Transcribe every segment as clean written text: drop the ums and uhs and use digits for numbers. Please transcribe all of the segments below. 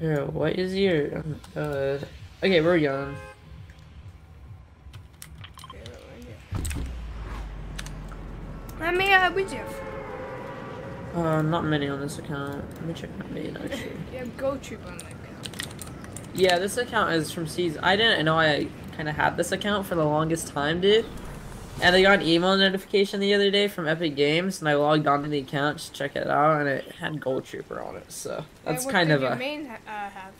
Here, what is here? Oh my god. Okay, we're young. How many wins you have? Not many on this account. Let me check my main actually. You have GoTube on that account. Yeah, this account is from season. I didn't know I kind of had this account for the longest time, dude. And I got an email notification the other day from Epic Games, and I logged onto the account to check it out, and it had Gold Trooper on it, so that's kind of a... What did your main have?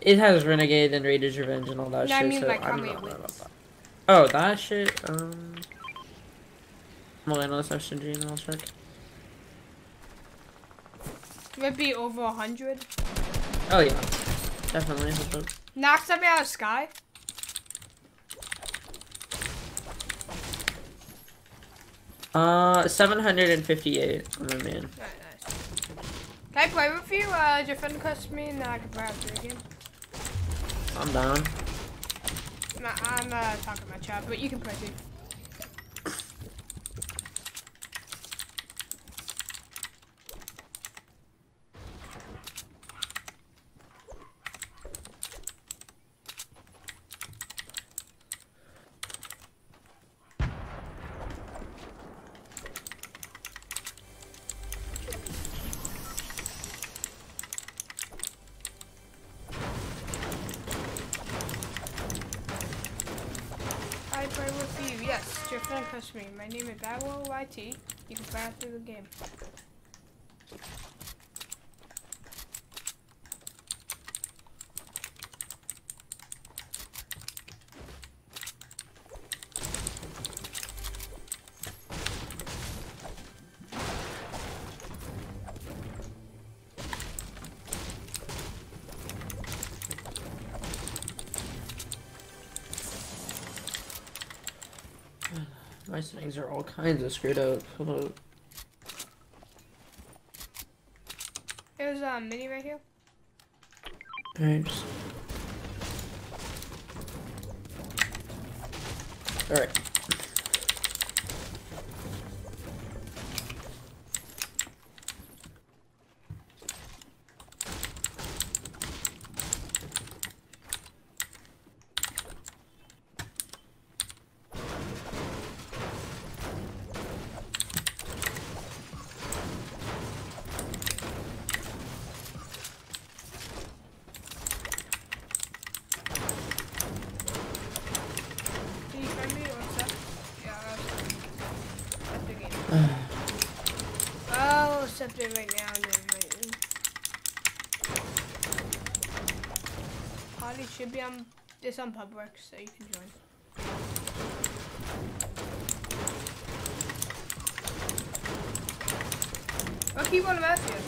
It has Renegade and Raiders Revenge and all that shit, I mean, so like, I don't know about that. Oh, that shit, Well, unless I should dream, I'll check. Might be over 100. Oh, yeah. Definitely. Knock something out of the sky? Uh, 758. Oh, man. Alright, nice. Can I play with you? Your friend requested me and I can play after the game. I'm down. I'm talking to my chat, but you can play too. Me. My name is BadWolfYT. You can play through the game. My settings are all kinds of screwed up. Hold up. There's a mini right here. Thanks. Alright. Right now, I'm waiting. Party should be on. It's on public, so you can join. I'll keep on about you.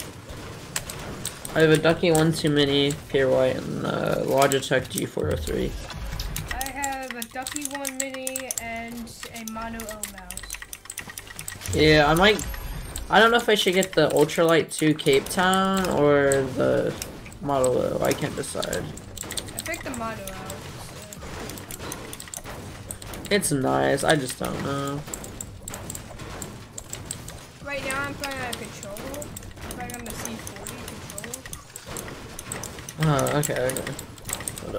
I have a Ducky 1 2 Mini, pure white, and Logitech G403. I have a Ducky 1 Mini and a Model O mouse. Yeah, I might. I don't know if I should get the Ultralight Two Cape Town or the Model O. I can't decide. I picked the Model O. It's nice. I just don't know. Right now I'm playing on a controller. I'm playing on the C40 controller. Oh, okay, okay. Hold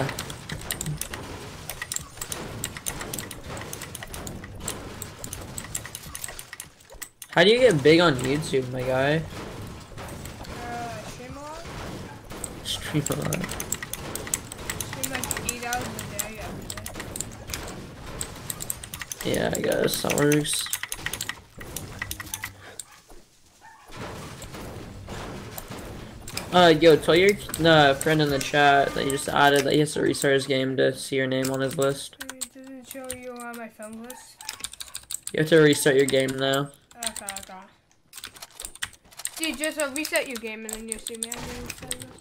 up. Huh. How do you get big on YouTube, my guy? Stream a lot? Stream a lot. Stream like 8 hours a day every day. Yeah, I guess that works. Yo, tell your friend in the chat that you just added that he has to restart his game to see your name on his list. It doesn't show you on my film list. You have to restart your game now. Okay, okay. Dude, just reset your game and then you'll see me. I'm gonna reset this.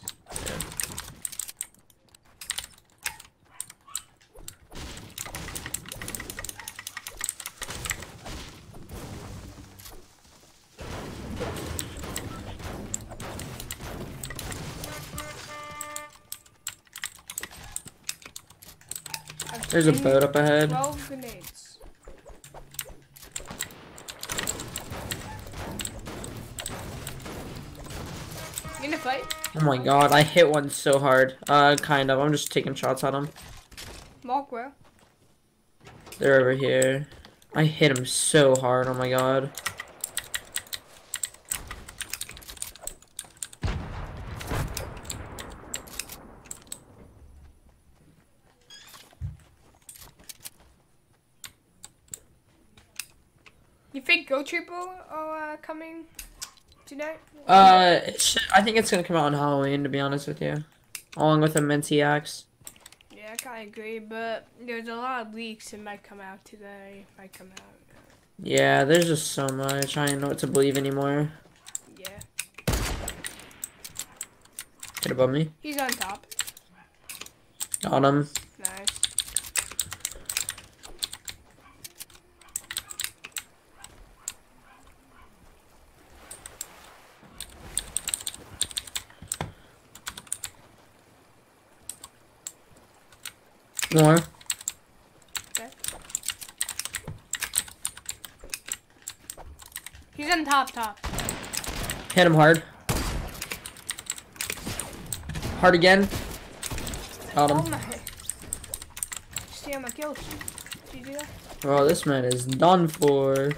Yeah. There's a boat up ahead. 12 grenades. in a fight? Oh my god, I hit one so hard. Kind of. I'm just taking shots at him. Mark where? They're over here. I hit him so hard. Oh my god. You think Go Triple are coming tonight? I think it's gonna come out on Halloween, to be honest with you, along with a Minty Axe. Yeah, I kinda agree, but there's a lot of leaks. It might come out today. It might come out. Yeah, there's just so much. I don't know what to believe anymore. Yeah. Hit above me. He's on top. Got him. Nice. More. Okay. He's on top. Hit him hard. Hard again. Got him. Oh my. See how my kills. Did you do that? Oh, this man is done for.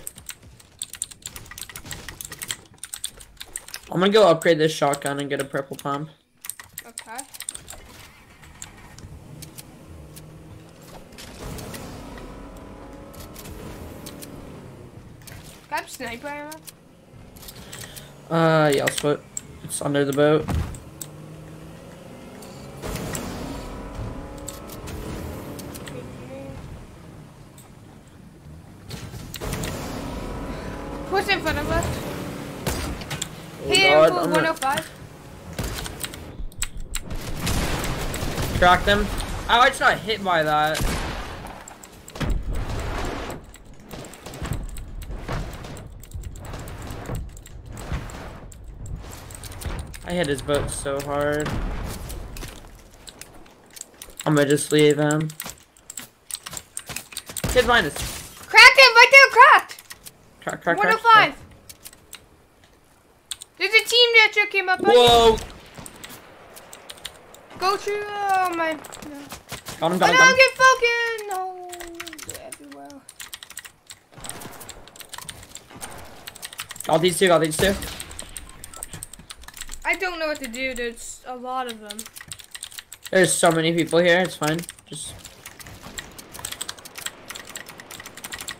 I'm gonna go upgrade this shotgun and get a purple pump. Okay. Sniper ammo? Yeah, I'll split. It's under the boat. Who's in front of us? Oh, hit him for 105. Crack them. Oh, I just got hit by that. I hit his boat so hard. I'm gonna just leave him. Kid minus. Cracked him right there, cracked! Crack. 105. There's a team that just came up. Whoa! Go through. Oh my. No. Got him, got him. I don't get fucking. No. They're everywhere. Got these two. I don't know what to do. There's a lot of them. There's so many people here. It's fine. Just.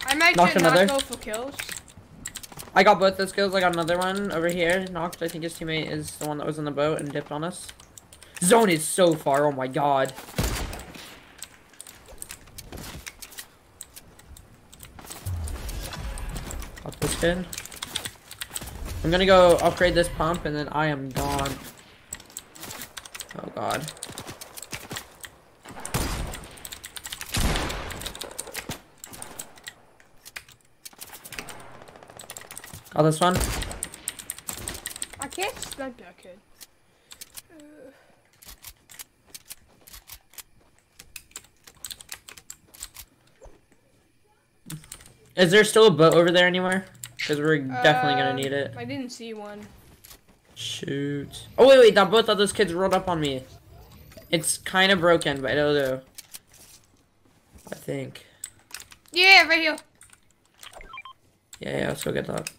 I might just not go for kills. I got both those kills. I got another one over here. Knocked. I think his teammate is the one that was in the boat and dipped on us. Zone is so far. Oh my god. Got this kid. I'm gonna go upgrade this pump and then I am gone. Oh god. Got this one. I can't snipe that kid. Is there still a boat over there anywhere? Because we're definitely gonna need it. I didn't see one. Shoot. Oh, wait. Now both of those kids rolled up on me. It's kind of broken, but it'll do. I think. Yeah, right here. Yeah, let's go get that.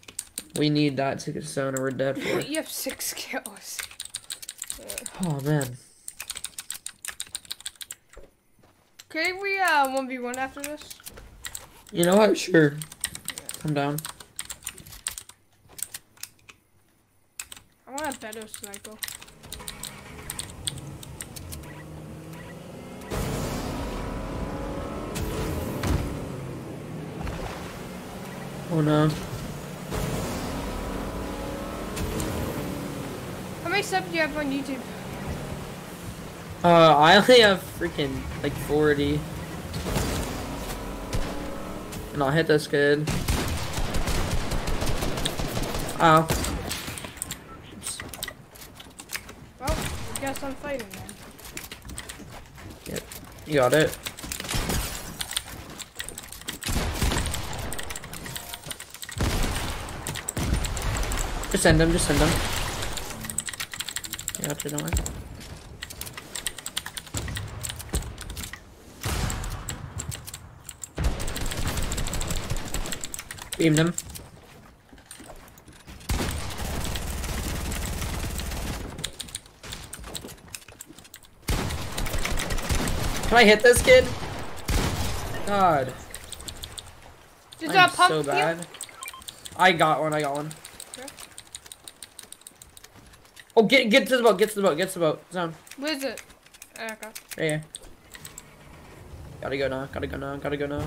We need that to get zone or we're dead for it. You have 6 kills. Oh, man. Can we 1v1 after this? You know what? Sure. Come down. I want a better sniper. Oh no. How many subs do you have on YouTube? I only have freaking like 40. And I'll hit this kid. Ow. Guess I'm fighting then. Yep, you got it. Just send him. You're up to the left. Beamed him. Can I hit this kid? God. Did I'm so bad. You? I got one. Sure. Oh, get to the boat, get to the boat. Zone. Where is it? Oh, okay. Right here. Gotta go now.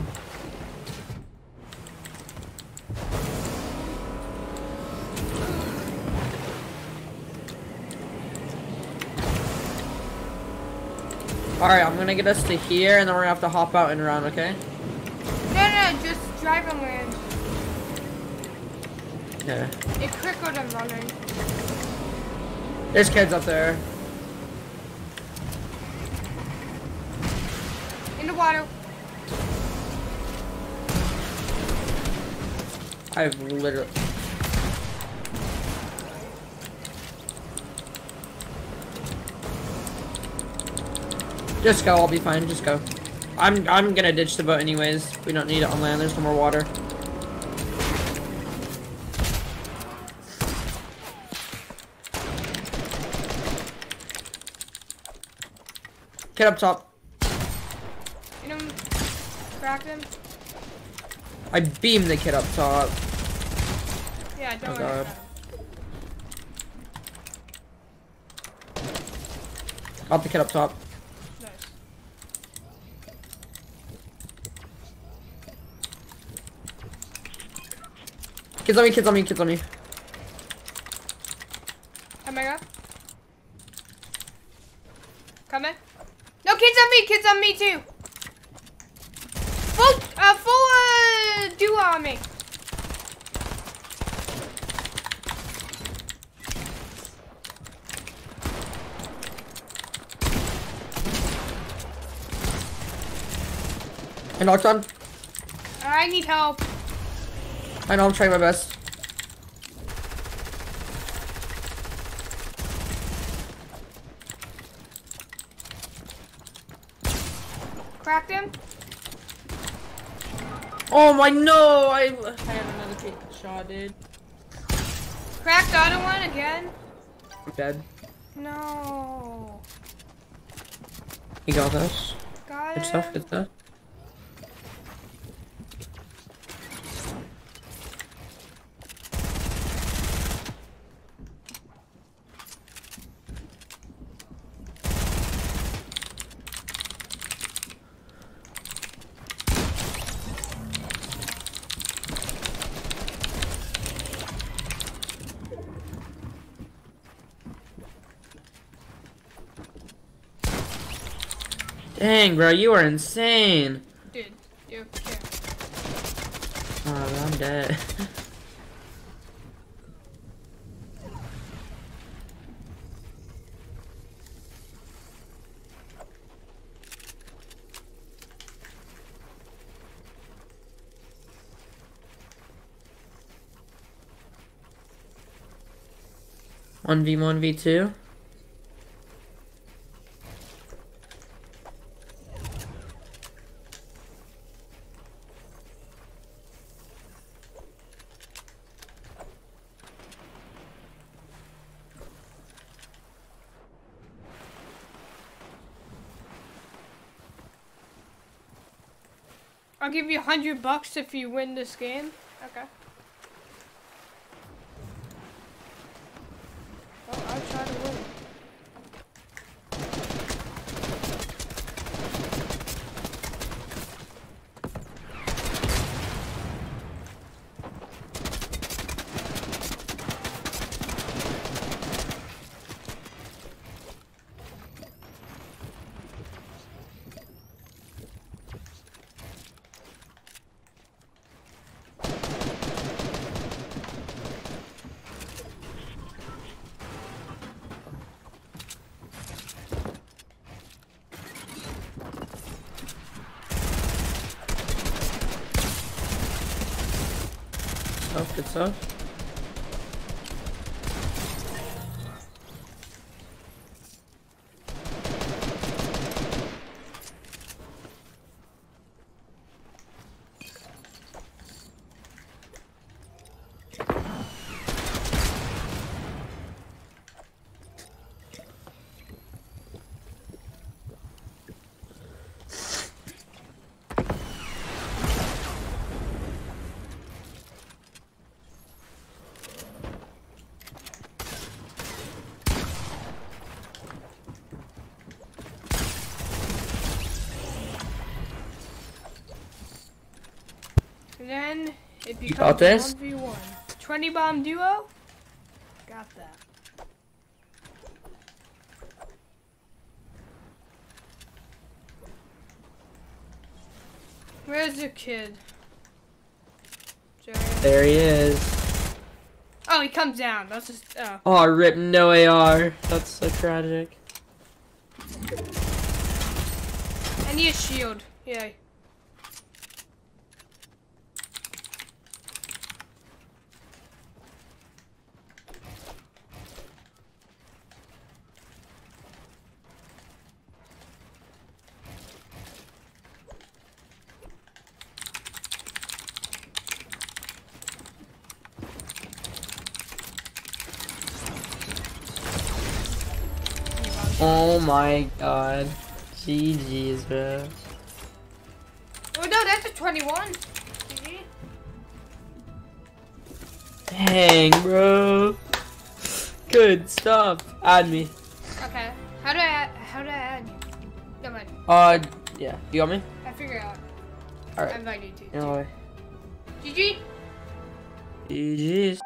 Alright, I'm gonna get us to here, and then we're gonna have to hop out and run, okay? No, just drive and land. Yeah. It crickled and running. There's kids up there. In the water. I've literally... Just go, I'll be fine, just go. I'm gonna ditch the boat anyways. We don't need it on land, there's no more water. Get up top. You know, crack him. I beamed the kid up top. Yeah, don't worry about it. Got the kid up top. Kids on me. Am I up? Coming? No, kids on me too. Full duo on me. I knocked on. I need help. I know, I'm trying my best. Cracked him. Oh my, no! I have another kick shot, dude. Cracked the other one again. Dead. No. He got us. Got it. Good stuff. Dang, bro, you are insane. Dude, you care. Oh, I'm dead. One v one v two. I'll give you $100 if you win this game. Okay. Well, I'll try to win. Good stuff. And then it becomes 1v1. 20 bomb duo? Got that. Where's the kid? There he is. Oh, he comes down. That's just. Oh, oh rip, no AR. That's so tragic. I need a shield. Yay. Oh my god. GG's, bro. Oh no, that's a 21. GG. Dang, bro. Good stuff. Add me. Okay. How do I add you? Come on. Yeah. You got me? I figured it out. Alright. I invited you to. No way. GG. GG's.